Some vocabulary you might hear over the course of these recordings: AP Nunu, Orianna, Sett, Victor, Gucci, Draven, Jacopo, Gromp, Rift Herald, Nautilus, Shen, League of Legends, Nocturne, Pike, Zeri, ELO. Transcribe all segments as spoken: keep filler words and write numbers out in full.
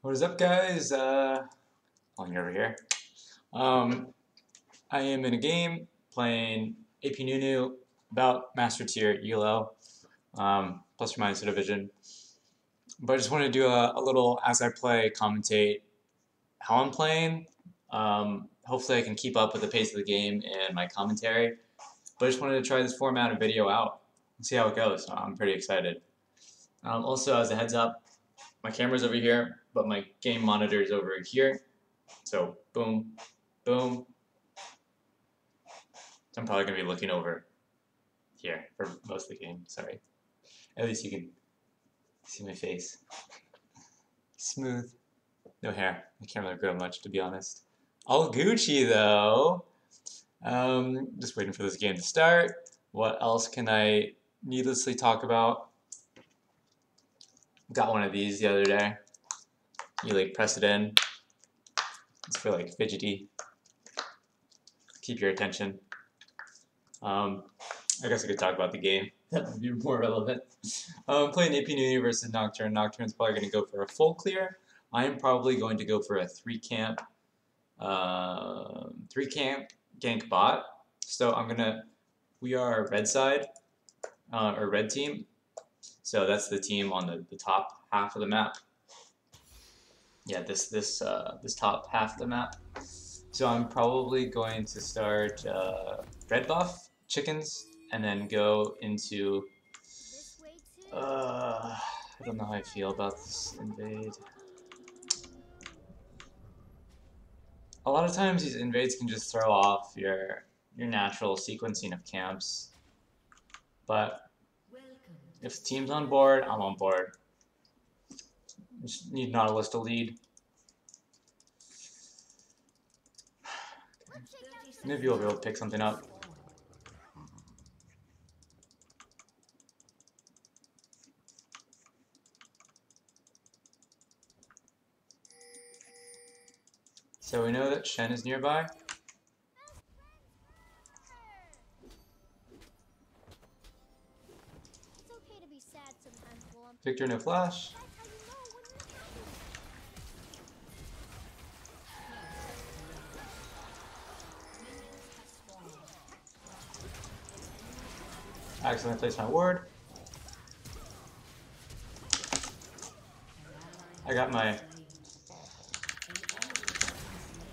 What is up, guys? Uh, Long over here. Um, I am in a game playing A P Nunu, about Master Tier E L O, um, plus or minus a division. But I just want to do a, a little, as I play, commentate how I'm playing. Um, hopefully I can keep up with the pace of the game and my commentary. But I just wanted to try this format of video out and see how it goes. I'm pretty excited. Um, also, as a heads up, my camera's over here, but my game monitor is over here. So, boom, boom. I'm probably going to be looking over here for most of the game, sorry. At least you can see my face. Smooth. No hair. I can't really grow much, to be honest. All Gucci, though. Um, just waiting for this game to start. What else can I needlessly talk about? Got one of these the other day. You like press it in. It's for like fidgety. Keep your attention. Um, I guess I could talk about the game. That would be more relevant. Um, playing A P Nunu versus Nocturne. Nocturne's probably going to go for a full clear. I am probably going to go for a three camp, uh, three camp gank bot. So I'm gonna. We are red side, uh, or red team. So that's the team on the, the top half of the map. Yeah, this this uh, this top half of the map. So I'm probably going to start uh, red buff chickens and then go into. Uh, I don't know how I feel about this invade. A lot of times these invades can just throw off your your natural sequencing of camps. But if the team's on board, I'm on board. Just need Nautilus to lead. Maybe you'll be able to pick something up. So we know that Shen is nearby. Victor, no flash. I accidentally placed my ward. I got my...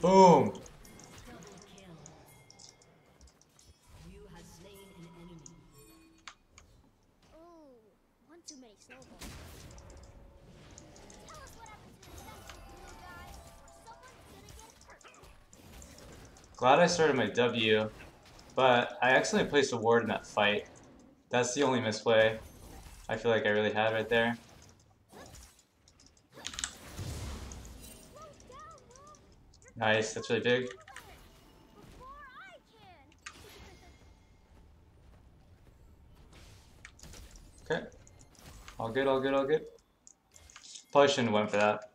Boom! Glad I started my W, but I accidentally placed a ward in that fight. That's the only misplay I feel like I really had right there. Nice, that's really big. Okay. All good, all good, all good. Probably shouldn't have went for that.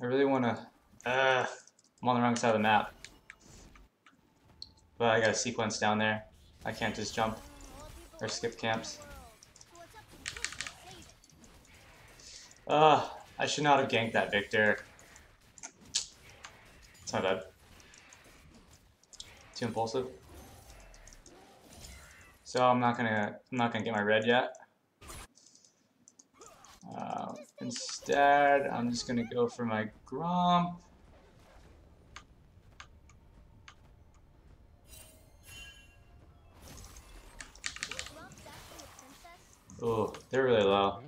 I really want to... Uh, I'm on the wrong side of the map. But I got a sequence down there. I can't just jump or skip camps. Uh, I should not have ganked that Victor. It's not bad. Too impulsive. So I'm not gonna I'm not gonna get my red yet. Uh, instead, I'm just gonna go for my Gromp. Oh, they're really low.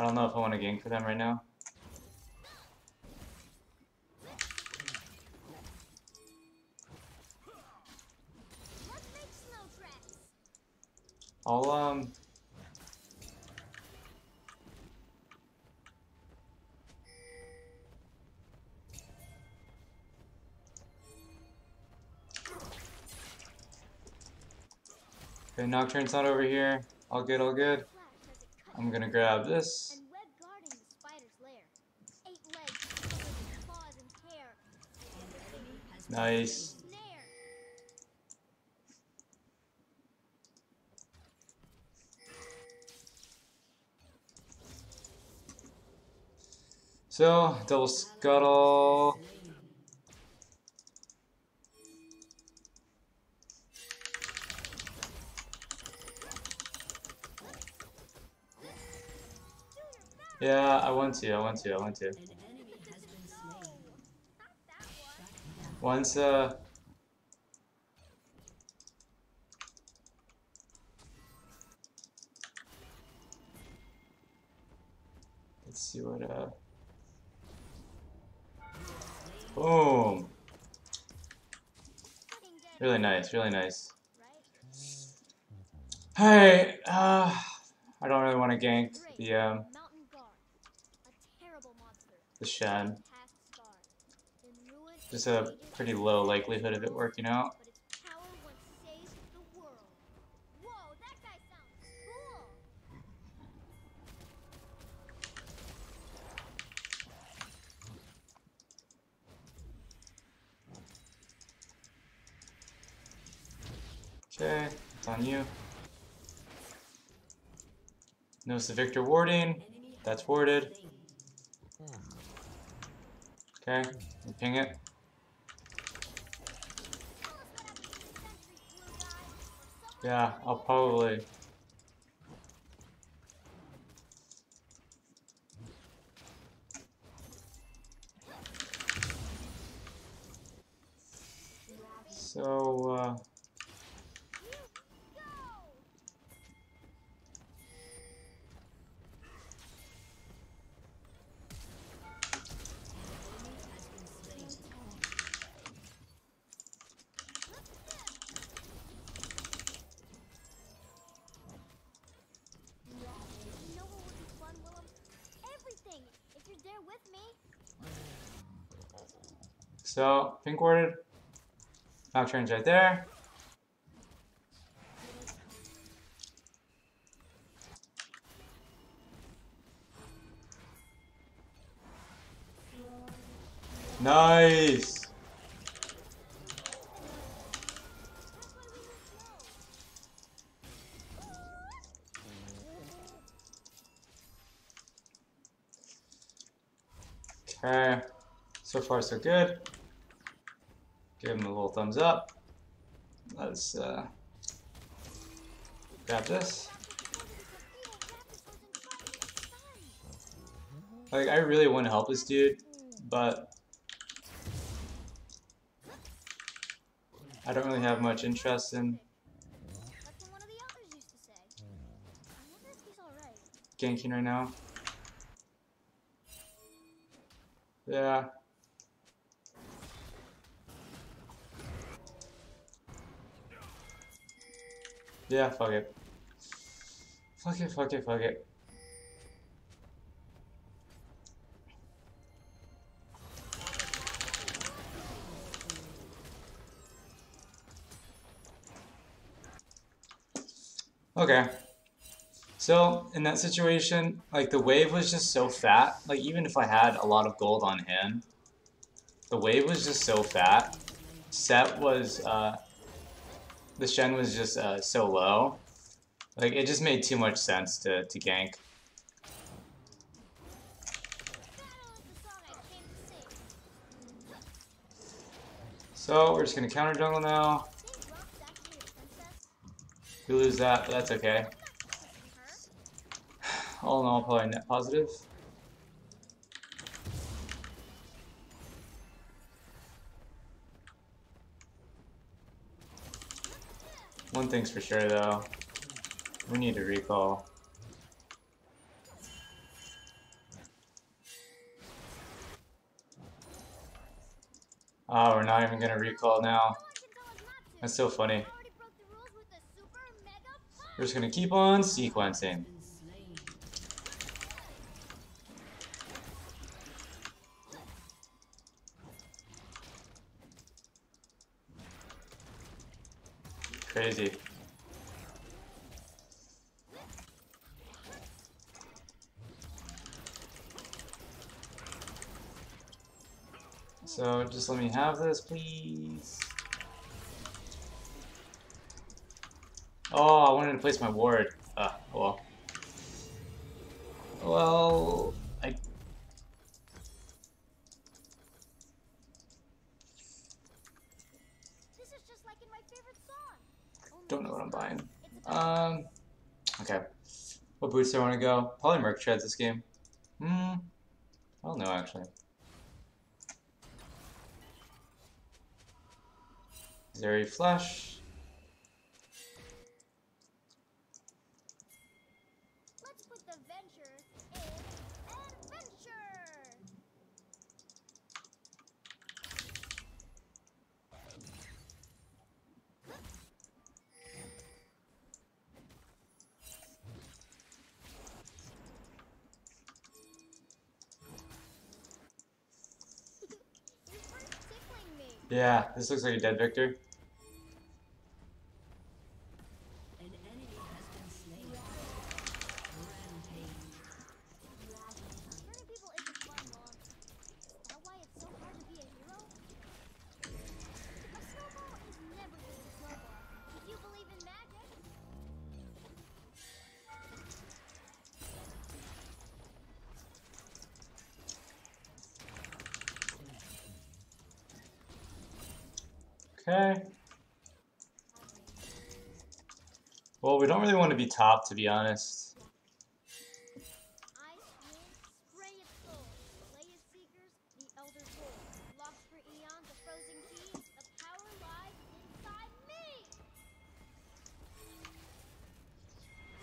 I don't know if I want to gank for them right now. I'll, um... Okay, Nocturne's not over here. All good, all good. I'm gonna grab this. Nice. So, double scuttle. Yeah, I want to, I want to, I want to. Once, uh... let's see what, uh... boom! Really nice, really nice. Alright, uh... I don't really want to gank the, um... the Shen. Just a pretty low likelihood of it working out. Okay, it's on you. Notice the Victor warding. That's warded. Okay, ping it. Yeah, I'll probably. So, uh. So, pink warded. Nocturne's right there. Nice! Okay, so far so good. Give him a little thumbs up. Let's uh, grab this. Like, I really want to help this dude, but I don't really have much interest in ganking right now. Yeah. Yeah, fuck it. Fuck it, fuck it, fuck it. Okay. So, in that situation, like, the wave was just so fat. Like, even if I had a lot of gold on him, the wave was just so fat. Sett was, uh... the Shen was just uh, so low. Like, it just made too much sense to, to gank. So, we're just gonna counter jungle now. We lose that, but that's okay. All in all, probably net positive. One thing's for sure though, we need to recall. Oh, we're not even gonna recall now. That's so funny. We're just gonna keep on sequencing. Crazy. So just let me have this, please. Oh, I wanted to place my ward. Uh, well. Well, I Don't know what I'm buying. Um, okay. What boots do I want to go? Probably Merc Treads this game. Hmm. I don't know, actually. Zeri Flash. Let's put the ventures in adventure. Yeah, this looks like a dead Victor. Okay. Well, we don't really want to be top, to be honest.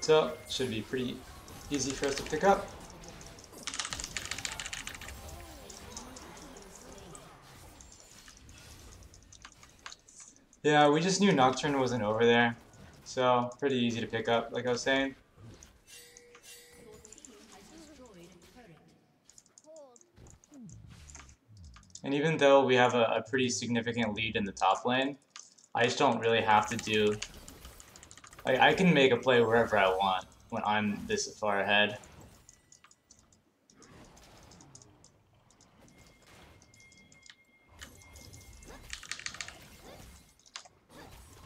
So, should be pretty easy for us to pick up. Yeah, we just knew Nocturne wasn't over there, so pretty easy to pick up, like I was saying. And even though we have a, a pretty significant lead in the top lane, I just don't really have to do... Like, I can make a play wherever I want when I'm this far ahead.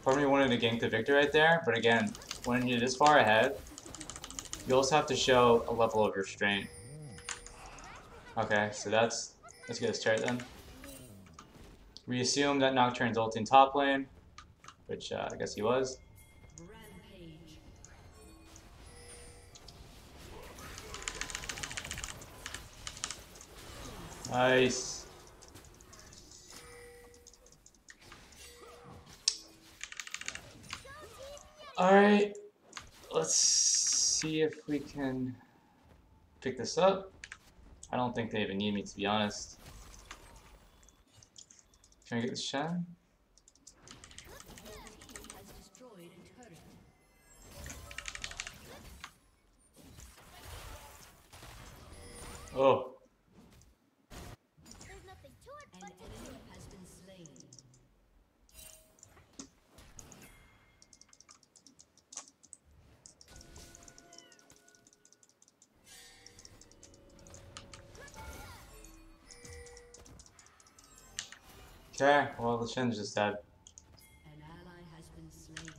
Probably wanted to gank the Victor right there, but again, when you're this far ahead, you also have to show a level of restraint. Okay, so that's, let's get a start then. We assume that Nocturne's ulting top lane, which uh, I guess he was. Nice. Alright, let's see if we can pick this up. I don't think they even need me, to be honest. Can I get the Shen? Oh. Okay, well, the Shen's just dead. An ally has been slain.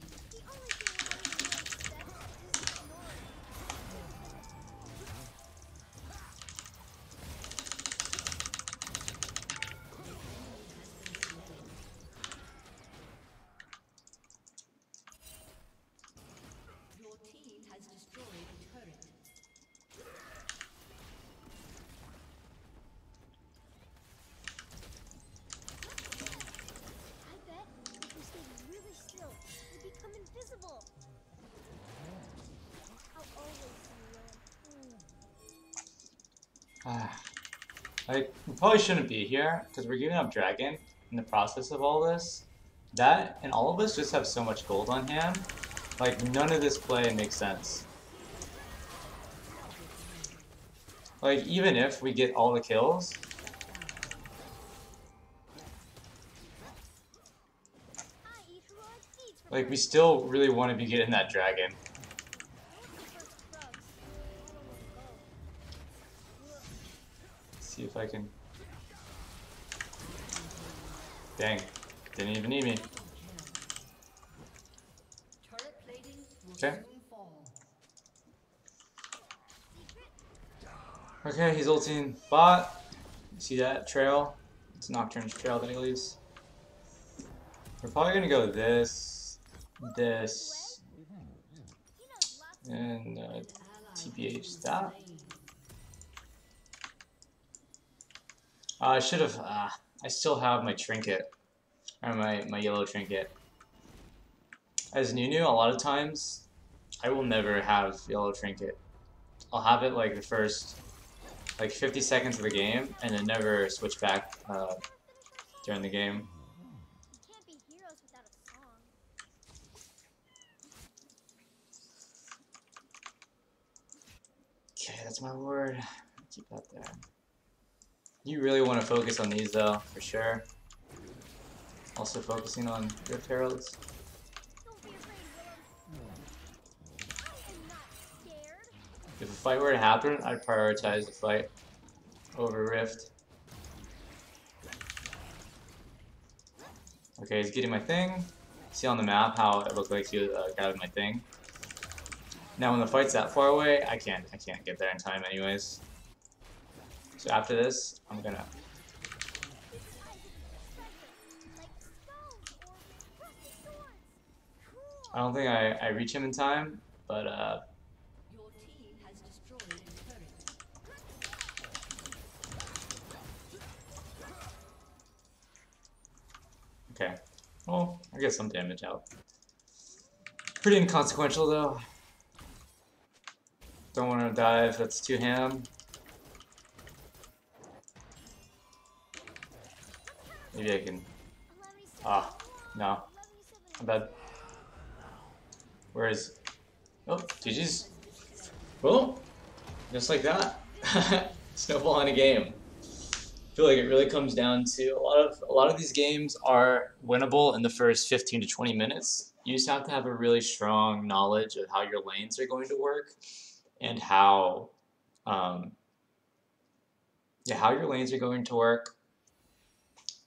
Your team has destroyed a turret. I probably shouldn't be here because we're giving up Dragon in the process of all this. That and all of us just have so much gold on hand. Like, none of this play makes sense. Like, even if we get all the kills, like, we still really want to be getting that Dragon. See if I can. Dang, didn't even need me. Okay. Okay, he's ulting bot. You see that trail? It's Nocturne's trail that he leaves. We're probably gonna go this, this, and uh, T P H that. Uh, I should have. Uh, I still have my trinket, or my my yellow trinket. As Nunu, a lot of times, I will never have yellow trinket. I'll have it like the first, like fifty seconds of the game, and then never switch back uh, during the game. Okay, that's my word. Keep that there. You really want to focus on these though, for sure. Also focusing on Rift Heralds. If a fight were to happen, I'd prioritize the fight over Rift. Okay, he's getting my thing. See on the map how it looked like he uh, grabbed my thing. Now when the fight's that far away, I can't, I can't get there in time anyways. So after this, I'm gonna... I don't think I, I reach him in time, but uh... okay. Well, I get some damage out. Pretty inconsequential though. Don't want to dive, that's too ham. Maybe I can... Ah, no. I'm bad. Where is... Oh, G G's. Well, just like that. Snowball in a game. I feel like it really comes down to a lot of a lot of these games are winnable in the first fifteen to twenty minutes. You just have to have a really strong knowledge of how your lanes are going to work and how um, yeah, how your lanes are going to work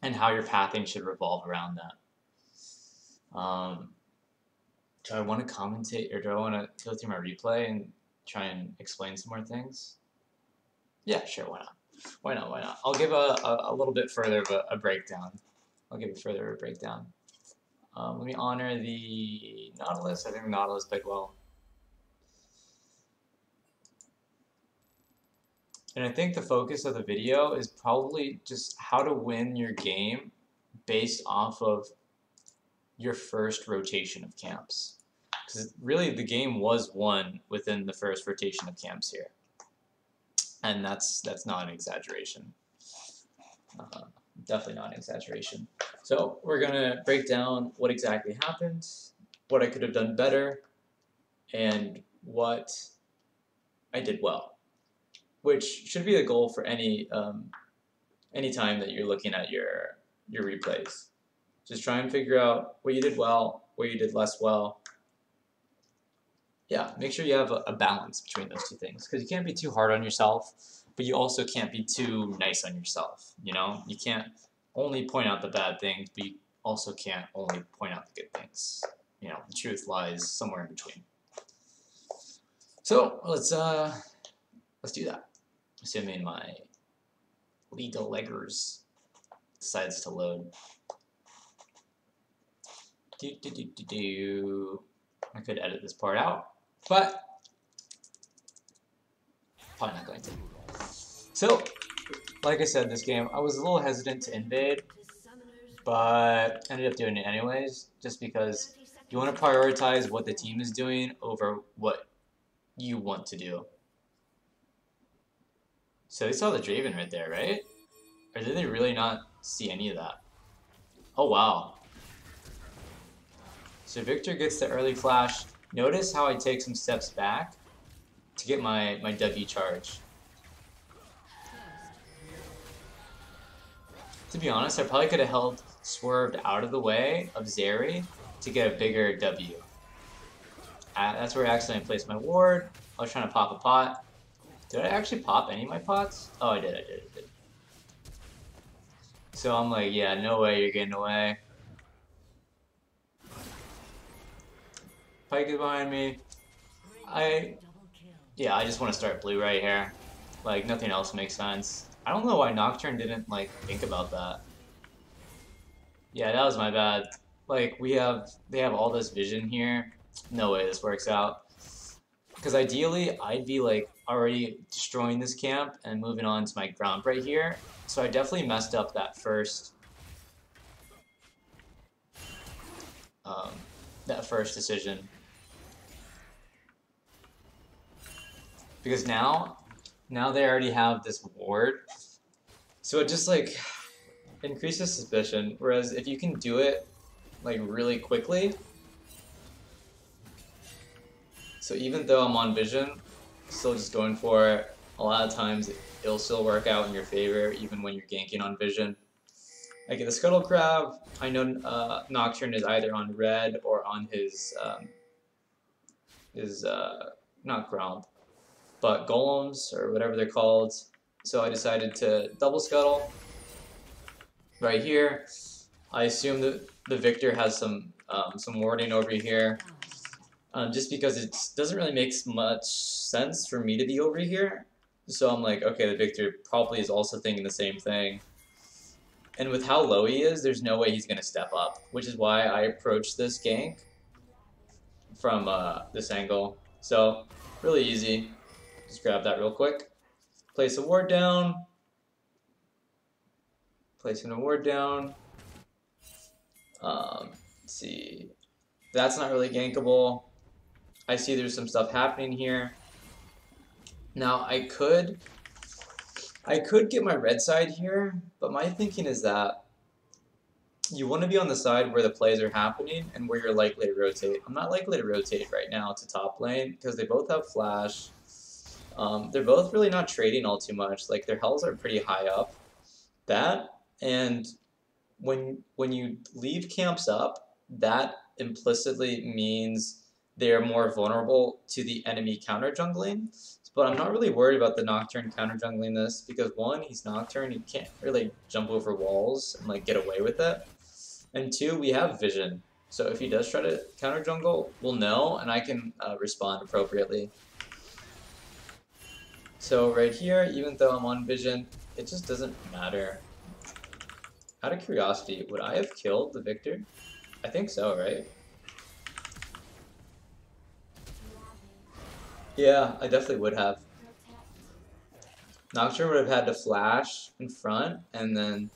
and how your pathing should revolve around that. Um, do I want to commentate or do I want to go through my replay and try and explain some more things? Yeah, sure, why not? Why not? Why not? I'll give a, a, a little bit further of a, a breakdown. I'll give a further of a breakdown. Um, let me honor the Nautilus. I think the Nautilus played well. And I think the focus of the video is probably just how to win your game based off of your first rotation of camps. Because really the game was won within the first rotation of camps here. And that's that's not an exaggeration. Uh, definitely not an exaggeration. So we're gonna break down what exactly happened, what I could have done better, and what I did well, which should be the goal for any um, any time that you're looking at your your replays. Just try and figure out what you did well, what you did less well. Yeah, make sure you have a balance between those two things, because you can't be too hard on yourself, but you also can't be too nice on yourself, you know? You can't only point out the bad things, but you also can't only point out the good things. You know, the truth lies somewhere in between. So, let's, uh, let's do that. Assuming my League of Legends decides to load. Do, do, do, do, do. I could edit this part out, but probably not going to. So, like I said, this game, I was a little hesitant to invade, but ended up doing it anyways, just because you want to prioritize what the team is doing over what you want to do. So they saw the Draven right there, right? Or did they really not see any of that? Oh, wow. So Victor gets the early flash. Notice how I take some steps back to get my, my W charge. To be honest, I probably could have held swerved out of the way of Zeri to get a bigger W. Uh, that's where I accidentally placed my ward. I was trying to pop a pot. Did I actually pop any of my pots? Oh, I did, I did, I did. So I'm like, yeah, no way you're getting away. Pike is behind me. I, yeah, I just want to start blue right here. Like, nothing else makes sense. I don't know why Nocturne didn't, like, think about that. Yeah, that was my bad. Like, we have, they have all this vision here. No way this works out. Because ideally, I'd be like already destroying this camp and moving on to my Gromp right here. So I definitely messed up that first, um, that first decision. Because now, now they already have this ward. So it just like increases suspicion. Whereas if you can do it like really quickly. So even though I'm on vision, still just going for it. A lot of times it'll still work out in your favor even when you're ganking on vision. I get the Scuttle Crab. I know uh, Nocturne is either on red or on his, um, his uh, not Gromp, but Golems or whatever they're called. So I decided to double Scuttle right here. I assume that the Victor has some, um, some warding over here. Um, just because it doesn't really make much sense for me to be over here. So I'm like, okay, the Victor probably is also thinking the same thing. And with how low he is, there's no way he's going to step up, which is why I approach this gank from uh, this angle. So, really easy. Just grab that real quick. Place a ward down. Placing a ward down. Um, let's see. That's not really gankable. I see there's some stuff happening here. Now I could, I could get my red side here, but my thinking is that you want to be on the side where the plays are happening and where you're likely to rotate. I'm not likely to rotate right now to top lane because they both have flash. Um, they're both really not trading all too much. Like their hells are pretty high up. That and when when you leave camps up, that implicitly means they're more vulnerable to the enemy counter jungling, but I'm not really worried about the Nocturne counter jungling this because one, he's Nocturne, he can't really jump over walls and like get away with it, and two, we have vision, so if he does try to counter jungle, we'll know and I can uh, respond appropriately. So right here, even though I'm on vision, it just doesn't matter. Out of curiosity, would I have killed the Victor? I think so, right? Yeah, I definitely would have. Nocturne would have had to flash in front and then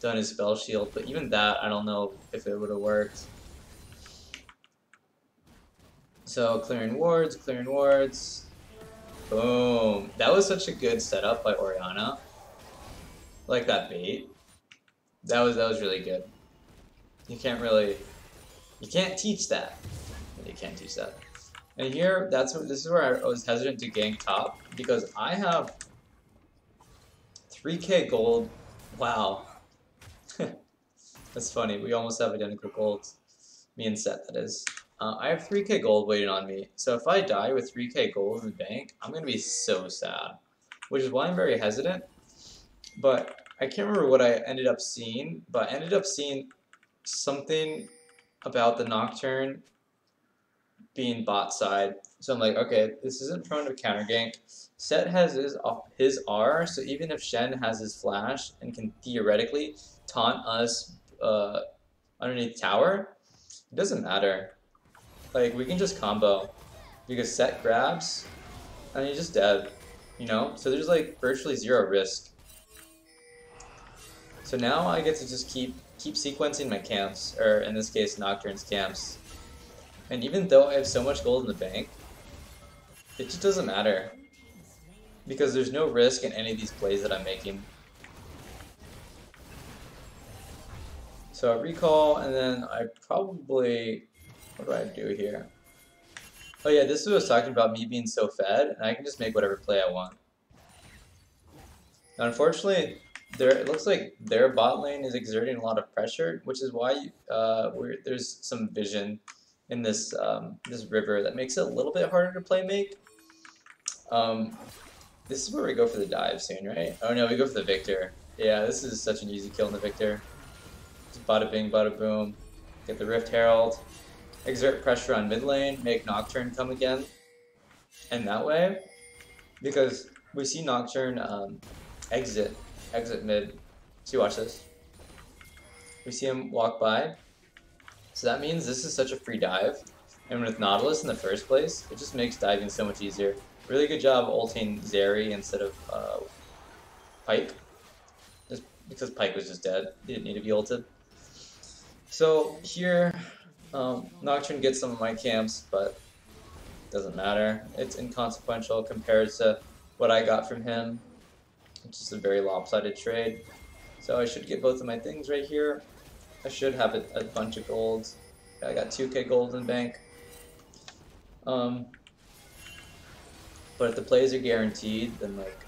done his spell shield, but even that, I don't know if it would have worked. So, clearing wards, clearing wards. Boom. That was such a good setup by Orianna. Like that bait. That was, that was really good. You can't really, you can't teach that. You can't teach that. And here, that's what, this is where I was hesitant to gank top because I have three K gold. Wow, that's funny. We almost have identical gold. Me and Sett, that is. Uh, I have three K gold waiting on me. So if I die with three K gold in the bank, I'm gonna be so sad, which is why I'm very hesitant. But I can't remember what I ended up seeing, but I ended up seeing something about the Nocturne being bot side. So I'm like, okay, this isn't prone to counter gank. Sett has his, his R, so even if Shen has his flash and can theoretically taunt us uh, underneath tower, it doesn't matter. Like, we can just combo because Sett grabs and he's just dead, you know? So there's like virtually zero risk. So now I get to just keep keep sequencing my camps, or in this case Nocturne's camps. And even though I have so much gold in the bank, it just doesn't matter. Because there's no risk in any of these plays that I'm making. So I recall, and then I probably, what do I do here? Oh yeah, this is what I was talking about, me being so fed, and I can just make whatever play I want. Now, unfortunately, There, it looks like their bot lane is exerting a lot of pressure, which is why uh, we're, there's some vision in this um, this river that makes it a little bit harder to play make. Um, this is where we go for the dive soon, right? Oh no, we go for the Victor. Yeah, this is such an easy kill in the Victor. Just bada bing, bada boom. Get the Rift Herald. Exert pressure on mid lane, make Nocturne come again. And that way, because we see Nocturne um, exit. Exit mid. See, watch this. We see him walk by. So that means this is such a free dive, and with Nautilus in the first place, it just makes diving so much easier. Really good job ulting Zeri instead of uh, Pike, just because Pike was just dead. He didn't need to be ulted. So here, um, Nocturne gets some of my camps, but doesn't matter. It's inconsequential compared to what I got from him. It's just a very lopsided trade. So I should get both of my things right here. I should have a, a bunch of golds. I got two K gold in bank. Um, but if the plays are guaranteed, then like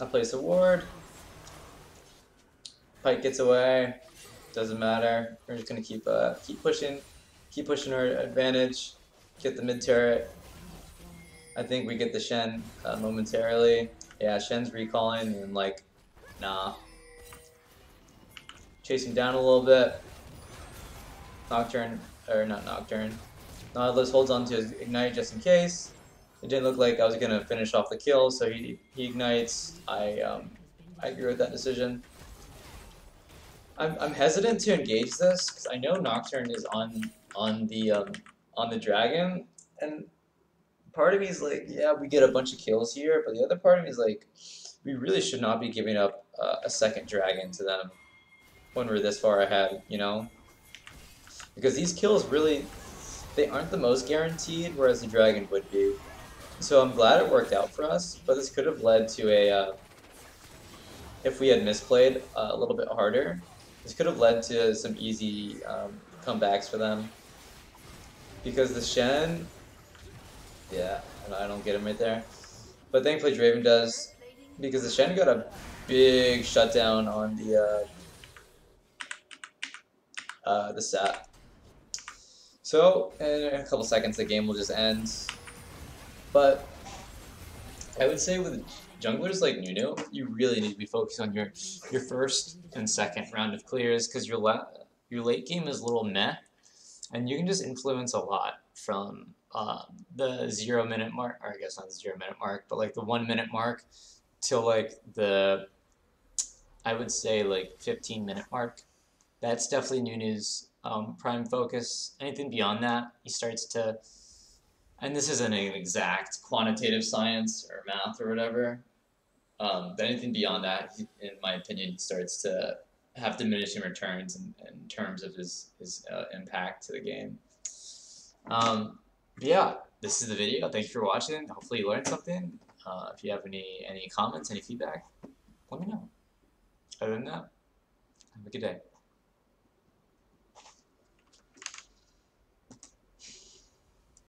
I place a ward. Pike gets away. Doesn't matter. We're just gonna keep uh, keep pushing, keep pushing our advantage. Get the mid turret. I think we get the Shen uh, momentarily. Yeah, Shen's recalling and like, nah. Chase him down a little bit. Nocturne, or not Nocturne. Nautilus holds on to his ignite just in case. It didn't look like I was gonna finish off the kill, so he he ignites. I um I agree with that decision. I'm I'm hesitant to engage this because I know Nocturne is on on the um on the dragon, and part of me is like, yeah, we get a bunch of kills here, but the other part of me is like, we really should not be giving up uh, a second dragon to them when we're this far ahead, you know? Because these kills really, they aren't the most guaranteed, whereas the dragon would be. So I'm glad it worked out for us, but this could have led to a, uh, if we had misplayed uh, a little bit harder, this could have led to some easy um, comebacks for them. Because the Shen, yeah, I don't get him right there. But thankfully Draven does, because the Shen got a big shutdown on the, uh, Uh, the Sett. So in a couple seconds the game will just end. But I would say with junglers like Nunu, you really need to be focused on your your first and second round of clears, because your la your late game is a little meh, and you can just influence a lot from uh, the zero minute mark, or I guess not the zero minute mark, but like the one minute mark till like the, I would say like fifteen minute mark. That's definitely Nunu's um, prime focus. Anything beyond that, he starts to, and this isn't an exact quantitative science or math or whatever, um, but anything beyond that, he, in my opinion, he starts to have diminishing returns in, in terms of his, his uh, impact to the game. Um, but yeah, this is the video. Thanks for watching. Hopefully you learned something. Uh, if you have any, any comments, any feedback, let me know. Other than that, have a good day.